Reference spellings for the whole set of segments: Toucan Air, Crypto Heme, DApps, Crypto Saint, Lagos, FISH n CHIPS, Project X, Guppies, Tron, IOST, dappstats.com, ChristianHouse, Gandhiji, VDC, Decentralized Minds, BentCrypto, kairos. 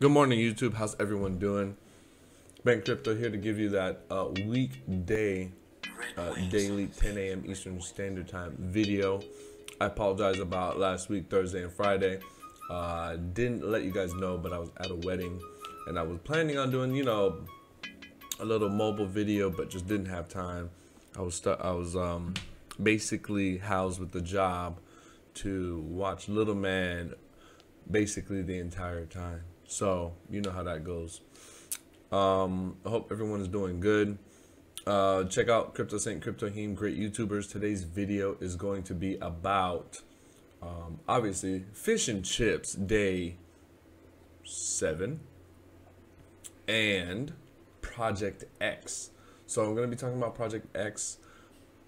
Good morning, YouTube. How's everyone doing? BentCrypto here to give you that weekday, daily 10 a.m. Eastern Standard Time video. I apologize about last week, Thursday and Friday. Didn't let you guys know, but I was at a wedding and I was planning on doing, you know, a little mobile video, but just didn't have time. I was basically housed with the job to watch Little Man basically the entire time. So you know how that goes. I hope everyone is doing good. Check out Crypto Saint, Crypto Heme, great YouTubers. Today's video is going to be about obviously Fish and Chips Day 7 and Project X. So I'm going to be talking about Project X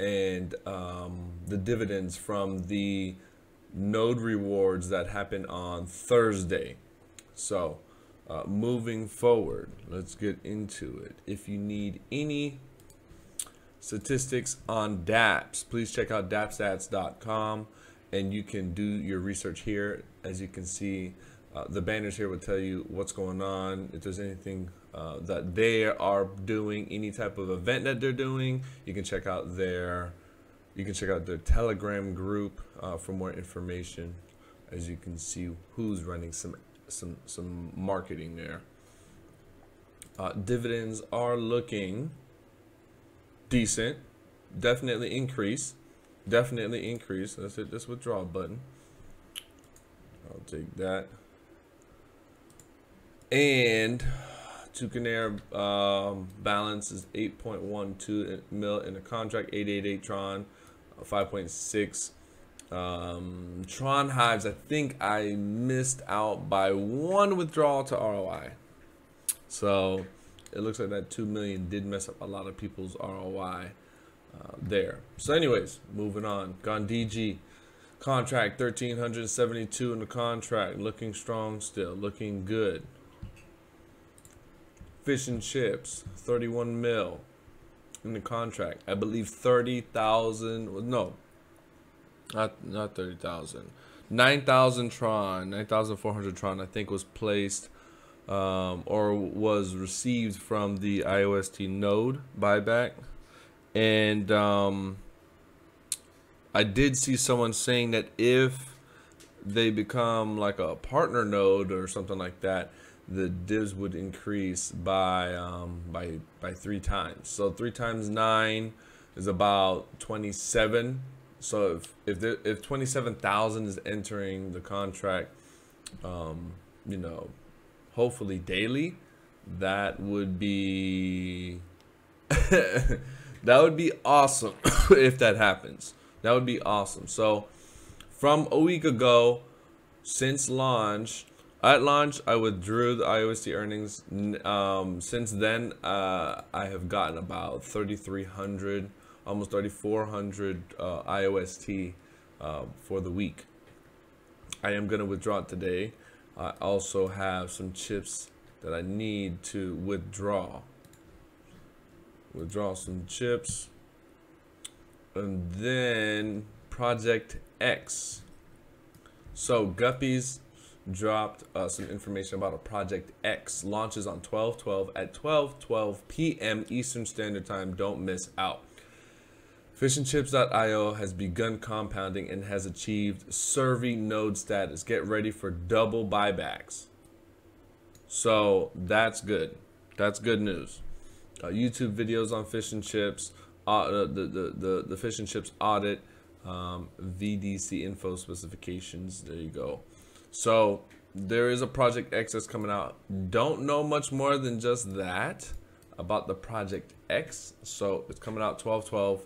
and the dividends from the node rewards that happened on Thursday. So moving forward, let's get into it. If you need any statistics on DApps, please check out dappstats.com and you can do your research here. As you can see, the banners here will tell you what's going on, if there's anything that they are doing, any type of event that they're doing. You can check out their Telegram group for more information, as you can see who's running some marketing there. Dividends are looking decent. Definitely increase. Definitely increase. Let's hit this withdrawal button. I'll take that. And Toucan Air balance is 8.12 mil in the contract. 888 Tron, 5.6. Tron hives, I think I missed out by one withdrawal to ROI, so it looks like that 2 million did mess up a lot of people's ROI there. So anyways, moving on. Gandhiji contract, 1372 in the contract, looking strong still, looking good. Fish and Chips, 31 mil in the contract. I believe 30,000, no, not 30,000, 9,000 Tron, 9,400 Tron, I think, was placed or was received from the IOST node buyback. And I did see someone saying that if they become like a partner node or something like that, the divs would increase by 3 times. So 3 times 9 is about 27. So if 27,000 is entering the contract, you know, hopefully daily, that would be that would be awesome if that happens. That would be awesome. So from a week ago, since launch, at launch I withdrew the IOST earnings. Since then, I have gotten about 3,300. Almost 3,400 IOST for the week. I am going to withdraw it today. I also have some chips that I need to withdraw. Withdraw some chips. And then Project X. So Guppies dropped some information about a Project X. Launches on 12/12 at 12:12 p.m. Eastern Standard Time. Don't miss out. Fishandchips.io has begun compounding and has achieved survey node status. Get ready for double buybacks. So that's good. That's good news. YouTube videos on Fish and Chips, the Fish and Chips audit, VDC info specifications. There you go. So there is a Project X that's coming out. Don't know much more than just that about the Project X. So it's coming out 12/12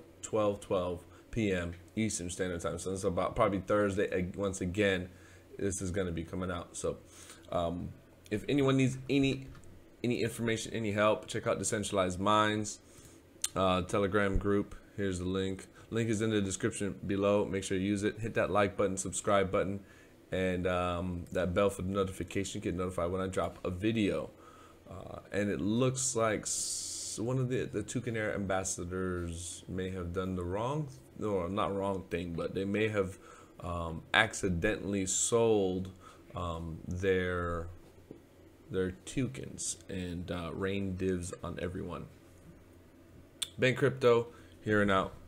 p.m. Eastern Standard Time. So it's about probably Thursday. Once again, this is going to be coming out. So if anyone needs any information, any help, check out Decentralized Minds Telegram group. Here's the link. Link is in the description below. Make sure you use it. Hit that like button, subscribe button, and that bell for the notification. Get notified when I drop a video. And it looks like one of the Toucan Air ambassadors may have done the wrong, no, not wrong thing, but they may have accidentally sold their their tokens and rain divs on everyone. BentCrypto, hearing out.